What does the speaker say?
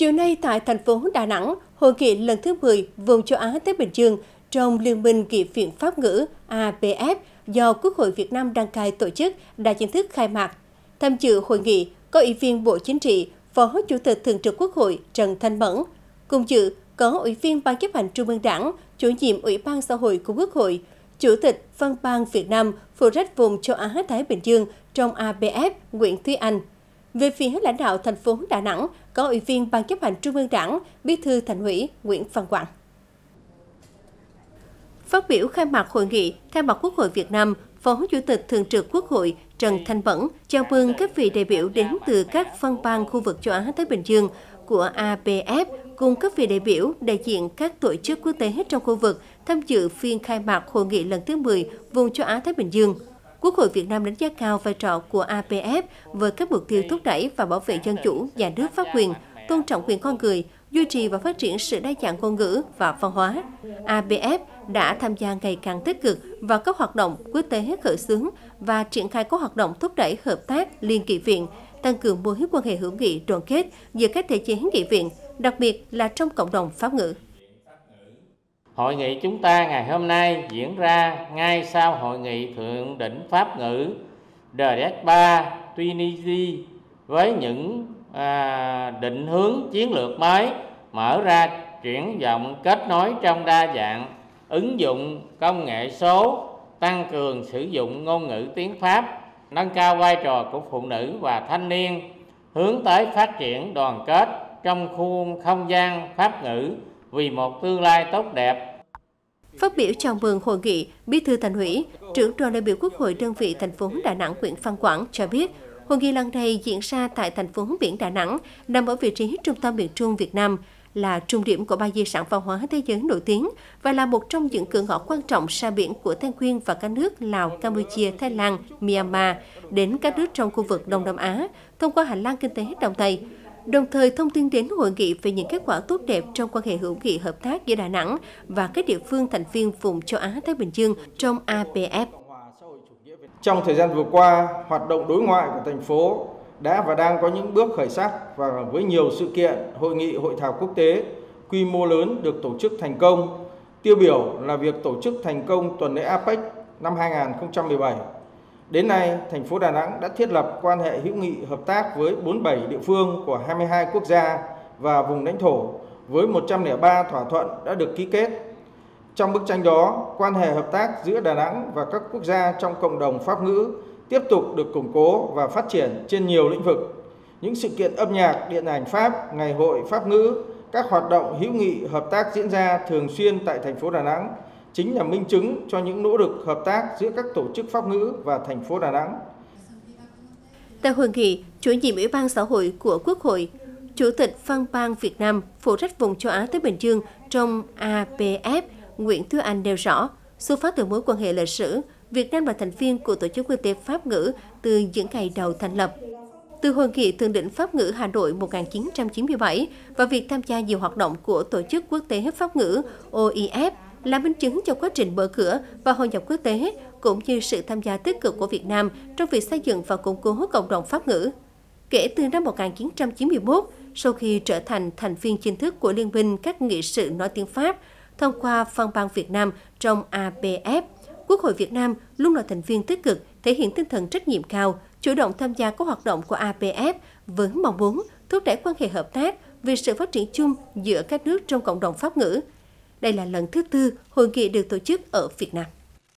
Chiều nay tại thành phố Đà Nẵng, Hội nghị lần thứ 10 vùng châu Á Thái Bình Dương trong Liên minh Nghị viện Pháp ngữ APF do Quốc hội Việt Nam đăng cai tổ chức đã chính thức khai mạc. Tham dự hội nghị có Ủy viên Bộ Chính trị, Phó Chủ tịch Thường trực Quốc hội Trần Thanh Mẫn. Cùng dự có Ủy viên Ban chấp hành Trung ương Đảng, Chủ nhiệm Ủy ban Xã hội của Quốc hội, Chủ tịch Văn ban Việt Nam phụ trách vùng châu Á Thái Bình Dương trong APF Nguyễn Thúy Anh. Về phía lãnh đạo thành phố Đà Nẵng có Ủy viên Ban chấp hành Trung ương Đảng, Bí thư Thành ủy Nguyễn Văn Quảng. Phát biểu khai mạc hội nghị, thay mặt Quốc hội Việt Nam, Phó Chủ tịch Thường trực Quốc hội Trần Thanh Mẫn chào mừng các vị đại biểu đến từ các phân ban khu vực châu Á Thái Bình Dương của APF cùng các vị đại biểu đại diện các tổ chức quốc tế trong khu vực tham dự phiên khai mạc hội nghị lần thứ 10 vùng châu Á Thái Bình Dương. Quốc hội Việt Nam đánh giá cao vai trò của APF với các mục tiêu thúc đẩy và bảo vệ dân chủ, nhà nước pháp quyền, tôn trọng quyền con người, duy trì và phát triển sự đa dạng ngôn ngữ và văn hóa. APF đã tham gia ngày càng tích cực vào các hoạt động quốc tế khởi xướng và triển khai các hoạt động thúc đẩy hợp tác liên nghị viện, tăng cường mối quan hệ hữu nghị đoàn kết giữa các thể chế nghị viện, đặc biệt là trong cộng đồng Pháp ngữ. Hội nghị chúng ta ngày hôm nay diễn ra ngay sau Hội nghị Thượng đỉnh Pháp ngữ DRS3 Tunisia với những định hướng chiến lược mới, mở ra triển vọng kết nối trong đa dạng, ứng dụng công nghệ số, tăng cường sử dụng ngôn ngữ tiếng Pháp, nâng cao vai trò của phụ nữ và thanh niên, hướng tới phát triển đoàn kết trong khuôn không gian Pháp ngữ vì một tương lai tốt đẹp. Phát biểu chào mừng hội nghị, Bí thư Thành ủy, Trưởng đoàn đại biểu Quốc hội đơn vị thành phố Đà Nẵng Nguyễn Văn Quảng cho biết, hội nghị lần này diễn ra tại thành phố biển Đà Nẵng, nằm ở vị trí trung tâm miền Trung Việt Nam, là trung điểm của ba di sản văn hóa thế giới nổi tiếng và là một trong những cửa ngõ quan trọng xa biển của Tây Nguyên và các nước Lào, Campuchia, Thái Lan, Myanmar đến các nước trong khu vực Đông Nam Á thông qua hành lang kinh tế Đông Tây. Đồng thời thông tin đến hội nghị về những kết quả tốt đẹp trong quan hệ hữu nghị hợp tác giữa Đà Nẵng và các địa phương thành viên vùng châu Á Thái Bình Dương trong APEC. Trong thời gian vừa qua, hoạt động đối ngoại của thành phố đã và đang có những bước khởi sắc và với nhiều sự kiện, hội nghị, hội thảo quốc tế quy mô lớn được tổ chức thành công. Tiêu biểu là việc tổ chức thành công tuần lễ APEC năm 2017. Đến nay, thành phố Đà Nẵng đã thiết lập quan hệ hữu nghị hợp tác với 47 địa phương của 22 quốc gia và vùng lãnh thổ với 103 thỏa thuận đã được ký kết. Trong bức tranh đó, quan hệ hợp tác giữa Đà Nẵng và các quốc gia trong cộng đồng Pháp ngữ tiếp tục được củng cố và phát triển trên nhiều lĩnh vực. Những sự kiện âm nhạc, điện ảnh Pháp, ngày hội Pháp ngữ, các hoạt động hữu nghị hợp tác diễn ra thường xuyên tại thành phố Đà Nẵng chính là minh chứng cho những nỗ lực hợp tác giữa các tổ chức Pháp ngữ và thành phố Đà Nẵng. Tại hội nghị, Chủ nhiệm Ủy ban Xã hội của Quốc hội, Chủ tịch Văn ban Việt Nam phụ trách vùng châu Á Thái Bình Dương trong APF Nguyễn Thúy Anh nêu rõ, xuất phát từ mối quan hệ lịch sử, Việt Nam là thành viên của Tổ chức Quốc tế Pháp ngữ từ những ngày đầu thành lập. Từ hội nghị thượng đỉnh Pháp ngữ Hà Nội 1997 và việc tham gia nhiều hoạt động của Tổ chức Quốc tế Pháp ngữ OIF là minh chứng cho quá trình mở cửa và hội nhập quốc tế, cũng như sự tham gia tích cực của Việt Nam trong việc xây dựng và củng cố cộng đồng Pháp ngữ. Kể từ năm 1991, sau khi trở thành thành viên chính thức của Liên minh các nghị sự nói tiếng Pháp, thông qua phân ban Việt Nam trong APF, Quốc hội Việt Nam luôn là thành viên tích cực, thể hiện tinh thần trách nhiệm cao, chủ động tham gia các hoạt động của APF với mong muốn thúc đẩy quan hệ hợp tác vì sự phát triển chung giữa các nước trong cộng đồng Pháp ngữ. Đây là lần thứ 4 hội nghị được tổ chức ở Việt Nam.